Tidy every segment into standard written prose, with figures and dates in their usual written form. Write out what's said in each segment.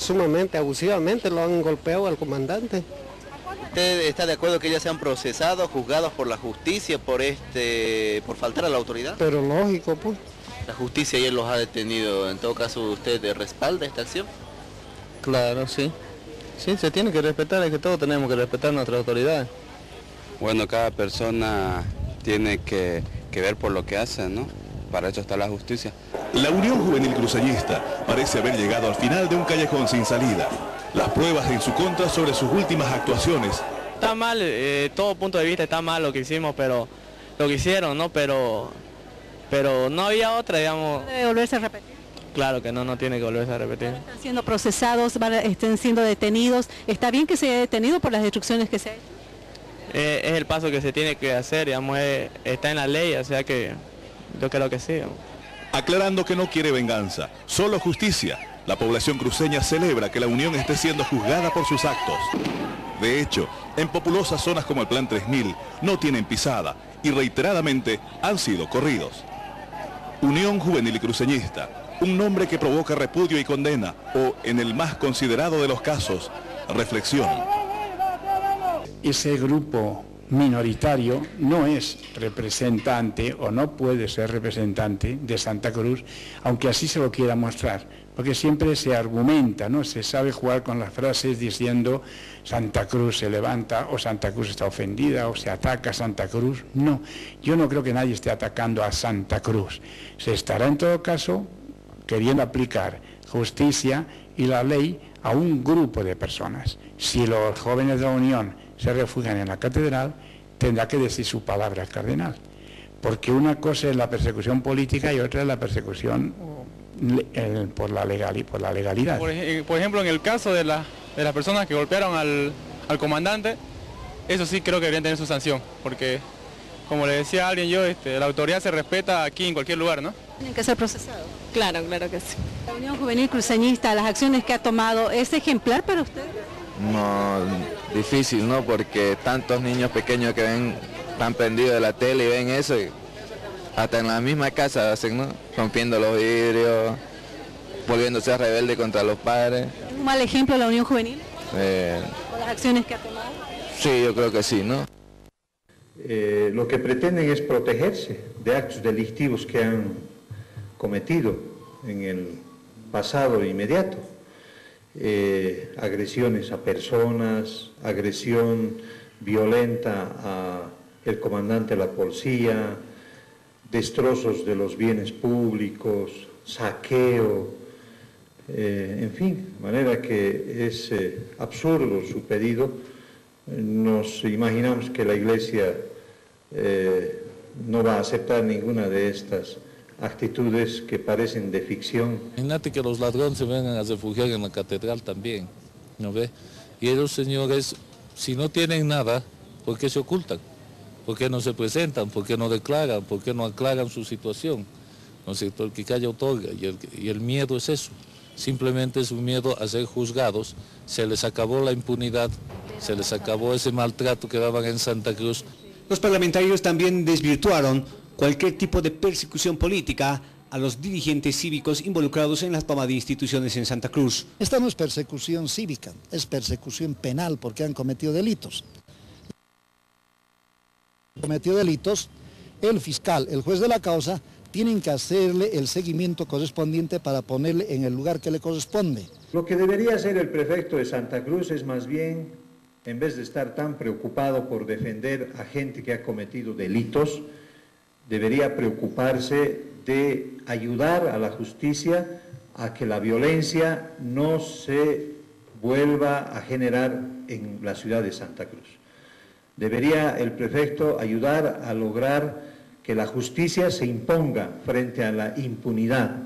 Sumamente, abusivamente lo han golpeado al comandante. ¿Usted está de acuerdo que ya sean procesados, juzgados por la justicia, por faltar a la autoridad? Pero lógico, pues. La justicia ayer los ha detenido. En todo caso, ¿usted respalda esta acción? Claro, sí. Sí, se tiene que respetar, es que todos tenemos que respetar nuestras autoridades. Bueno, cada persona tiene que ver por lo que hace, ¿no? Para eso está la justicia. La Unión Juvenil Cruceñista parece haber llegado al final de un callejón sin salida. Las pruebas en su contra sobre sus últimas actuaciones. Está mal, todo punto de vista está mal lo que hicimos, pero lo que hicieron, ¿no? Pero no había otra, digamos. ¿Debe volverse a repetir? Claro que no, no tiene que volverse a repetir. Están siendo procesados, están siendo detenidos. ¿Está bien que se haya detenido por las destrucciones que se ha hecho? Es el paso que se tiene que hacer, digamos, está en la ley, o sea que yo creo que sí, digamos. Aclarando que no quiere venganza, solo justicia. La población cruceña celebra que la Unión esté siendo juzgada por sus actos. De hecho, en populosas zonas como el Plan 3000 no tienen pisada y reiteradamente han sido corridos. Unión Juvenil Cruceñista, un nombre que provoca repudio y condena, o en el más considerado de los casos, reflexión. Ese grupo minoritario no es representante o no puede ser representante de Santa Cruz, aunque así se lo quiera mostrar, porque siempre se argumenta, ¿no? Se sabe jugar con las frases diciendo Santa Cruz se levanta o Santa Cruz está ofendida o se ataca a Santa Cruz. No, yo no creo que nadie esté atacando a Santa Cruz. Se estará en todo caso queriendo aplicar justicia y la ley a un grupo de personas. Si los jóvenes de la Unión se refugian en la catedral, tendrá que decir su palabra al cardenal. Porque una cosa es la persecución política y otra es la persecución por la legal y por la legalidad. Por ejemplo, en el caso de las personas que golpearon al comandante, eso sí creo que deberían tener su sanción, porque como le decía alguien yo, la autoridad se respeta aquí en cualquier lugar, ¿no? Tienen que ser procesados. Claro, claro que sí. La Unión Juvenil Cruceñista, las acciones que ha tomado, ¿es ejemplar para usted? No, difícil, ¿no? Porque tantos niños pequeños que ven, están prendidos de la tele y ven eso, y hasta en la misma casa hacen, ¿no? Rompiendo los vidrios, volviéndose rebeldes contra los padres. ¿Es un mal ejemplo la Unión Juvenil? ¿O las acciones que ha tomado? Sí, yo creo que sí, ¿no? Lo que pretenden es protegerse de actos delictivos que han cometido en el pasado inmediato. Agresiones a personas, agresión violenta al comandante de la policía, destrozos de los bienes públicos, saqueo, en fin, de manera que es absurdo su pedido. Nos imaginamos que la Iglesia no va a aceptar ninguna de estas actitudes que parecen de ficción. Imagínate que los ladrones se vengan a refugiar en la catedral también, ¿no ve? Y ellos, señores, si no tienen nada, ¿por qué se ocultan? ¿Por qué no se presentan? ¿Por qué no declaran? ¿Por qué no aclaran su situación? ¿No es cierto? El que calla otorga, y el miedo es eso. Simplemente es un miedo a ser juzgados. Se les acabó la impunidad, se les acabó ese maltrato que daban en Santa Cruz. Los parlamentarios también desvirtuaron cualquier tipo de persecución política a los dirigentes cívicos involucrados en las tomas de instituciones en Santa Cruz. Esta no es persecución cívica, es persecución penal porque han cometido delitos. El fiscal, el juez de la causa, tienen que hacerle el seguimiento correspondiente para ponerle en el lugar que le corresponde. Lo que debería hacer el prefecto de Santa Cruz es más bien, en vez de estar tan preocupado por defender a gente que ha cometido delitos, debería preocuparse de ayudar a la justicia a que la violencia no se vuelva a generar en la ciudad de Santa Cruz. Debería el prefecto ayudar a lograr que la justicia se imponga frente a la impunidad.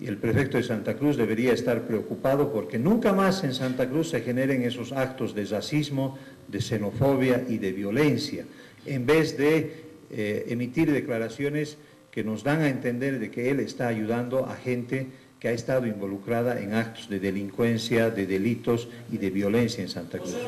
Y el prefecto de Santa Cruz debería estar preocupado porque nunca más en Santa Cruz se generen esos actos de racismo, de xenofobia y de violencia, en vez de emitir declaraciones que nos dan a entender de que él está ayudando a gente que ha estado involucrada en actos de delincuencia, de delitos y de violencia en Santa Cruz.